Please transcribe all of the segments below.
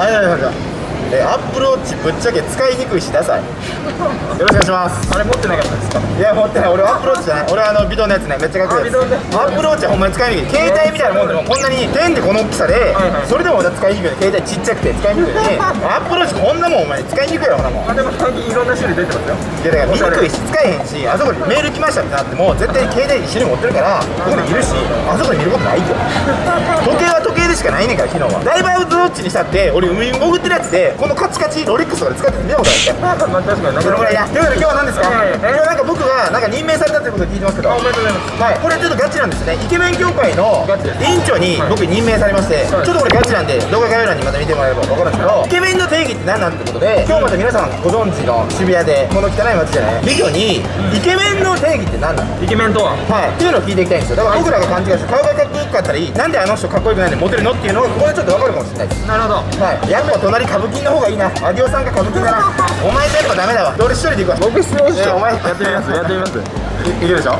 はいはいはいはい。アップルウォッチぶっちゃけ使いにくいしダサい。よろしくお願いします。あれ持ってなかったですか？いや持ってない。俺はアップルウォッチじゃない。俺はビドンのやつね。めっちゃかっこいいです。アップルウォッチはほんまに使いにくい。携帯みたいなもんでもこんなに点でこの大きさで、それでもまた使いにくい。携帯ちっちゃくて使いにくいのにアップルウォッチこんなもんお前使いにくいよ。ほらもうでも最近いろんな種類出てますよ。いやだから見にくいし使えへんし、あそこにメール来ましたってなっても絶対携帯一緒に持ってるからここにいるし、あそこに見ることないって。時計は時計でしかないねんから。昨日はダイバーズウォッチにしたって俺海に潜ってるやつでこのカチカチロレックスとかで使ってて見たことないですよ。まあ確かにそのぐらいだ。ということで今日は何ですか？今日なんか僕がなんか任命されたということを聞いてますけど。おめでとうございます。はい。これちょっとガチなんですね。イケメン協会の委員長に僕任命されまして、ちょっとこれガチなんで動画概要欄にまた見てもらえれば分かるんですけど、イケメンの定義って何なんてことで、今日また皆さんご存知の渋谷でこの汚い街じゃない美女にイケメンの定義って何なの？イケメンとは？はい。っていうのを聞いていきたいんですよ。だから僕らが勘違いして顔がかっこよかったり、なんであの人かっこよくないんでモテるのっていうのがここでちょっと分かるかもしれないです。なるほど。はい。やっぱ隣歌舞伎の方がいいな。アディオさんが歌舞伎だな。お前じゃやっぱダメだわ。俺一人で行くわ。僕質問して。お前やってみます。やってみます。いけるでしょ。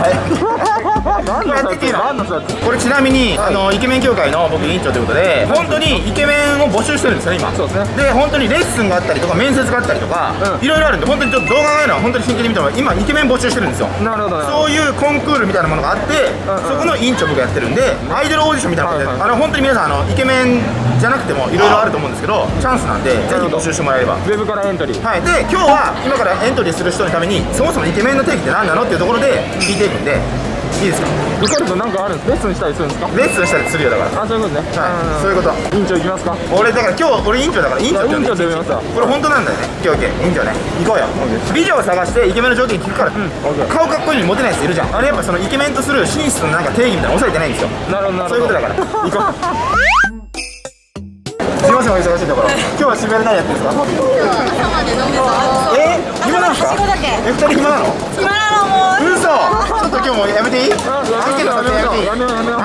これちなみにイケメン協会の僕委員長ということで本当にイケメンを募集してるんですよ今。そうですね。で本当にレッスンがあったりとか面接があったりとかいろいろあるんで、本当にちょっと動画があるのは本当に真剣に見たら今イケメン募集してるんですよ。なるほど。そういうコンクールみたいなものがあって、そこの委員長僕やってるんでアイドルオーディションみたいなことで本当に皆さんイケメンじゃなくてもいろいろあると思うんですけど、チャンスなんでぜひ募集してもらえれば。ウェブからエントリー。はい。で今日は今からエントリーする人のためにそもそもイケメンの定義って何なのっていうところで聞いていくんで。いいですか？受かるとなんかあるんですか？レッスンしたりするんですか？レッスンしたりするよだから。あ、そういうことね。はい。そういうこと。委員長行きますか？俺だから今日俺委員長だから委員長。委員長で呼びますわ。これ本当なんだよね。オッケー委員長ね。行こうよ。美女を探してイケメンの条件聞くから。顔かっこいいのにモテないやついるじゃん。あれやっぱそのイケメンとする真実のなんか定義みたいなの押さえてないんですよ。なるほどなるほど。そういうことだから。行こう。すみませんお忙しいところ。今日は渋谷で何やってるんですか？今日は朝まで飲んでた。暇なんですか？え、二人暇なの？暇なのもう。嘘。ちょっと今日もやめていい？アンケートの撮影やめていい？ア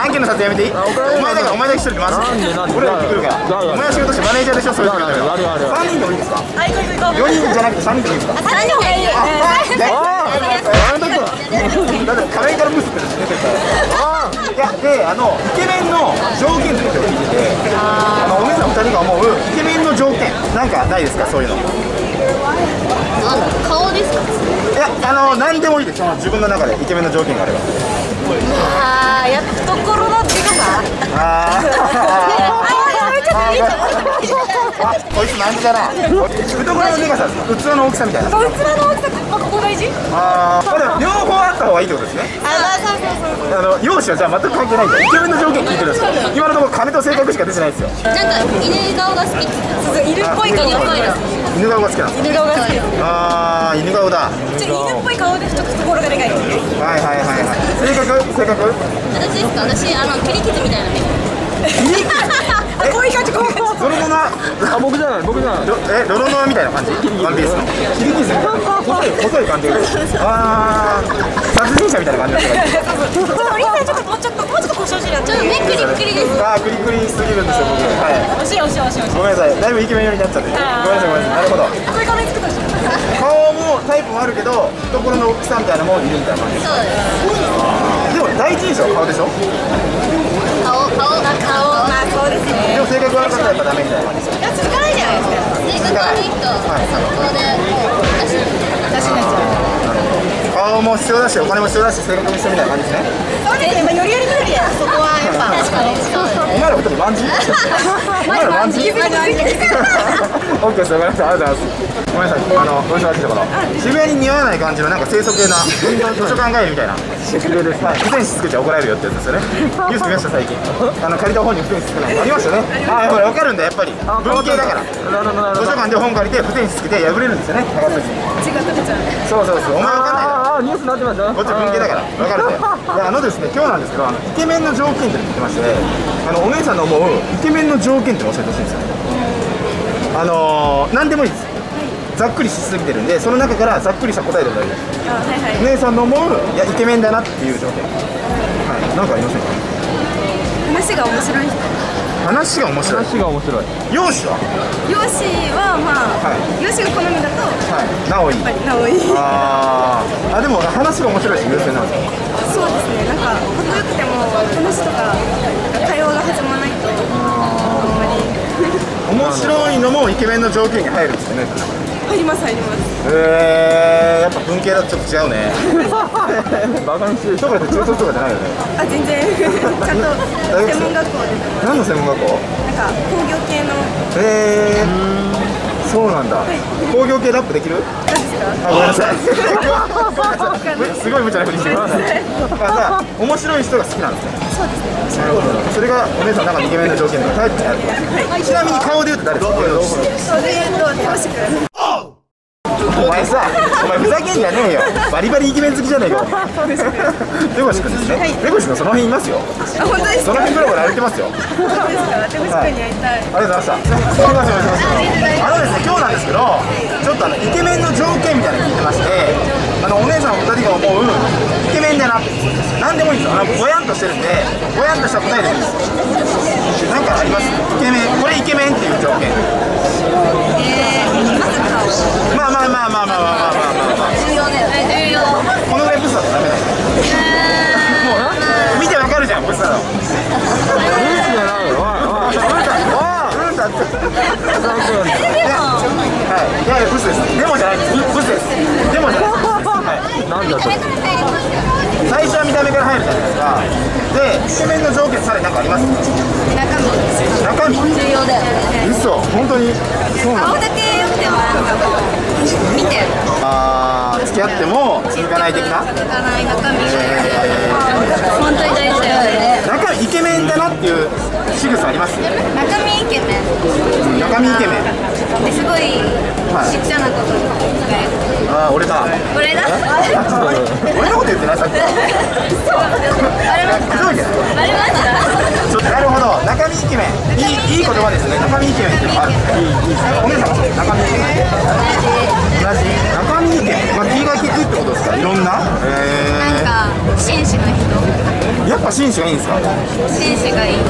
ンケートの撮影やめていい？お前だからお前だけ一人で回して。俺ら来るから。お前は仕事してマネージャーでしょ。そういうことだよ。三人でもいいですか？四人じゃなくて三人でいいですか？三人の方がいい。あ、なんだか。だってカレーからムスってるしね絶対。いやでイケメンの条件というのを聞いてて、お姉さん2人が思うイケメンの条件なんかないですか？そういうの。顔ですか？いや何でもいいです。自分の中でイケメンの条件があれば。ああやっぱ懐の出方。こいつ何だな。懐の出方ですか？器の大きさみたいな。器の大きさここ大事。両方あった方がいいってことですね。容姿はじゃあ全く関係ないんだよ。イケメンの条件聞いてるんですよ。今のところ金と性格しか出てないですよ。なんか犬顔が好き。犬っぽい顔が好きです。犬顔が好きなの。犬顔が好きです。ああ犬顔だ。ちょっと犬っぽい顔で太く心がでかい。はいはいはいはい。性格？私ですか？私切り傷みたいなね。え？こういう感じこういう感じ。ドロノア。あ僕じゃない。えドロノアみたいな感じ？ワンピースの。切り傷。細い感じ。ああ。殺人者みたいな感じだったから。ちょっとお兄さんもうちょっと故障しない。ちょっと目クリクリです。ああクリクリすぎるんですよ僕。はい。惜しい。ごめんなさい。だいぶイケメン寄りになっちゃって。ごめんなさい。なるほど。こういう顔につくとして。顔もタイプもあるけど、懐の大きさみたいなもんいるみたいな感じ。そうです。でも第一印象は顔でしょ？顔ですね。でも性格悪かったらやっぱダメみたいな感じ。いや続かないじゃないですか。性格悪い人速攻で私になっちゃう。顔も必要だし、お金も必要だし、性格も必要みたいな感じですね。そうですね、より無理や。そこはやっぱ確かに。お前ら二人万人。お前ら万人。オッケーですよ、ごめんなさい、ありがとうございます。ごめんなさい、お忙しいところ。渋谷に似合わない感じのなんか清楚系な図書館帰りみたいな。不戦士作っちゃ怒られるよってやつですよね。ニュース見ました最近。借りた本に不戦士作るのありましたね。ああ、ほら分かるんだやっぱり。文系だから。図書館で本借りて不戦士作って破れるんですよね。血が溶けちゃう。そう。お前分かんない。ニュースになってましたね。こっち文系だから分かるね。ですね、今日なんですけどイケメンの条件って言ってまして、お姉さんの思うイケメンの条件って教えてほしいんですよ。何でもいいです。ざっくりしすぎてるんで、その中からざっくりした答えでも大丈夫です。お姉さんの思ういやイケメンだなっていう条件、なんかありませんか？話が面白い人。話が面白い。容姿は？容姿が好みだと。なおいい。あ、でも話が面白いし優先なんですか？そうですね。なんかかっこよくても話とか会話が始まらない。もうイケメンの条件に入るんですよね。入ります入ります。やっぱ文系だとちょっと違うね。バカにしてる。ショコラって中卒とかじゃないよね。あ、全然。ちゃんと専門学校で。何の専門学校？なんか工業系の。そうなんだ。工業系ラップできる？あ、ごめんなさい。すごい無茶なふりしてます。あ、じゃあ面白い人が好きなんですね。そうですね。なるほど。それがお姉さんの中のイケメンの条件でタイプになる。ちなみに顔で言うと誰ですか？それ言うと楽しく。お前さ、お前ふざけんじゃねえよ。バリバリイケメン好きじゃねえか。レゴシ君ですね。レゴシ君その辺いますよ。あ、本当ですか。その辺ブラブラ歩いてますよ。本当ですか。レゴシ君に会いたい。ありがとうございました。今日なんですけど、ちょっとイケメンの条件みたいなの聞いてまして、お姉さんお二人が思うイケメンだな、なんでもいいんですよ。ぼやんとしてるんで、ぼやんとした答えでいいです。なんかあります？イケメン、これイケメンっていう条件。まあ重要だよね。重要。このぐらいブスだとダメだよ。もう見てわかるじゃん、ブスだろ。ブスじゃないよ。おい。いやいやブスです。でもじゃないです。ブスです。でもじゃないです。なんだと。最初は見た目から入るじゃないですか。で、イケメンの条件さらに何かあります？中身。重要だよね。嘘。本当に。顔だけ良くてもなんか。見てああ付き合っても続かない的な。続かない中身。本当に大事だよね。中身イケメンだなっていう仕草あります？中身イケメン。中身イケメン。すごいちっちゃなこと。ああ俺だ。俺だ。俺のこと言ってないさっき。あれました。あれました。なるほど中身イケメン。いい言葉ですね。中身イケメンっていうのはお姉さん中身イケメン。中身イケメン、まあ、気が利くってことですか。いろんな、なんか紳士の人。やっぱ紳士がいいんですか。紳士がいいって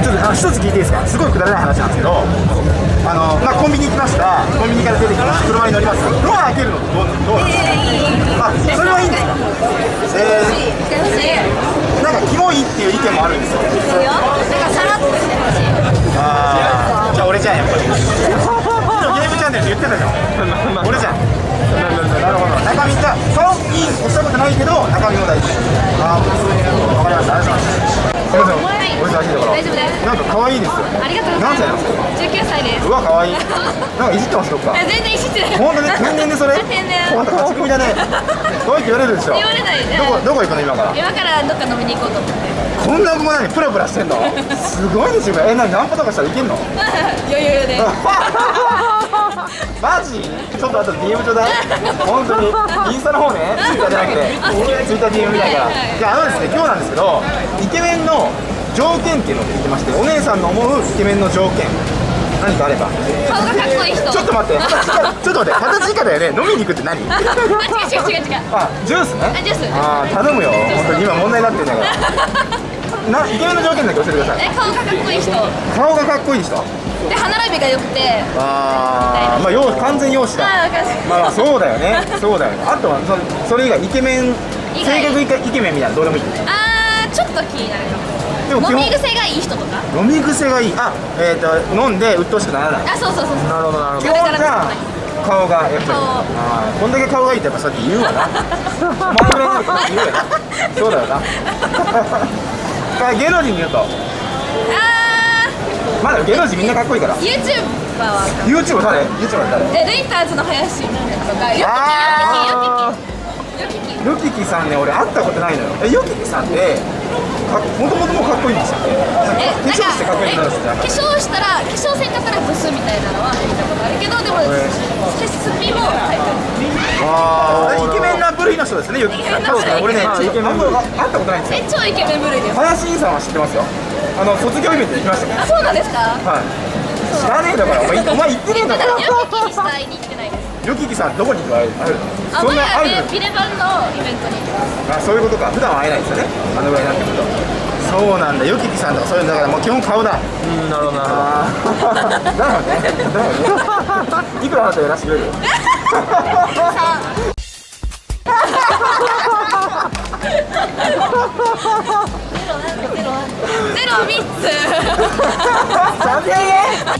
ちょっと一つ聞いていいですか。すごいくだらない話なんですけど、まあ、コンビニ行きました。コンビニから出てきました。車に乗ります。ドア開けるのどうなんですか。あ、それはいいんですか。なんかキモいっていう意見もあるんですよ。さらっとしてほしい。ああ、じゃあ俺じゃんやっぱり。言ってたじゃん。俺じゃん。なるほど。中身が顔いい押したことないけど中身も大事。ああ、わかりました。ありがとうございます。すみません。お忙しいところ。大丈夫です。なんか可愛いですよ。ありがとうございます。何歳なんですか。19歳です。うわ可愛い。なんかいじってますどっか。全然いじってない。本当に天然でそれ。天然。本当勝ち組だね。可愛いって言われるでしょ。言われないね。どこ行くの今から。今からどっか飲みに行こうと思って。こんな子も何プラプラしてんの。すごいですよ。ナンパとかしたらいけんの。余裕で。マジ？ちょっとあと DM ちょうだい。本当にインスタの方ね、ツイッターじゃなくてツイッター DM みたいから。じゃあですね、今日なんですけど、イケメンの条件っていうのを聞いてまして、お姉さんの思うイケメンの条件何かあれば。顔がかっこいい人。ちょっと待って、20歳以下だよね。飲みに行くって何？違う。あ、ジュースね。あ、ジュース。ああ、頼むよ。本当に今問題になってんだから。イケメンの条件だけ教えてください。顔がかっこいい人。顔がかっこいい人。で、歯並びが良くて。ああ、まあ、完全容姿だ。まあ、そうだよね。あとは、それ以外イケメン。性格イケメンみたいな、どうでもいい。ああ、ちょっと気になるかも。飲み癖がいい人とか。飲み癖がいい。あ、飲んで鬱陶しくならない。あ、そう。なるほど、なるほど。だから。顔がやっぱりこんだけ顔がいいってやっぱさっき言うわな。前ぐらいになるから言うわな。そうだよな。芸能人に言うとまだ芸能人みんなかっこいいから。 YouTuber は YouTuber 誰？ YouTuber 誰？ルイターズの林とか。ヨキキさんね、俺会ったことないのよ。ヨキキさんってもともとかっこいいんですよね。化粧してかっこいいんですよ。化粧したら、化粧せんかったらブスみたいなのは見たことあるけど、でもスピも入ってる。イケメンな部類の人ですね、ヨキキさん。俺ね、会ったことないんですよ。超イケメン部類です。林井さんは知ってますよ。卒業イベント行きましたね。あ、そうなんですか。知らねえだから、お前行ってねえんだから。ヨキキ主催に行ってないです。ヨキキさんどこに行くの？あ、そんな会えるの？ビレバンのイベントに行きます。あ、そういうことか。普段は会えないんですよね。あのぐらいになってくると。そうなんだ。ヨキキさんとかそういうのだからもう基本顔だ。なるほどな。だよね。いくらあなたやらしてくれる？ゼロ3つ。3000円。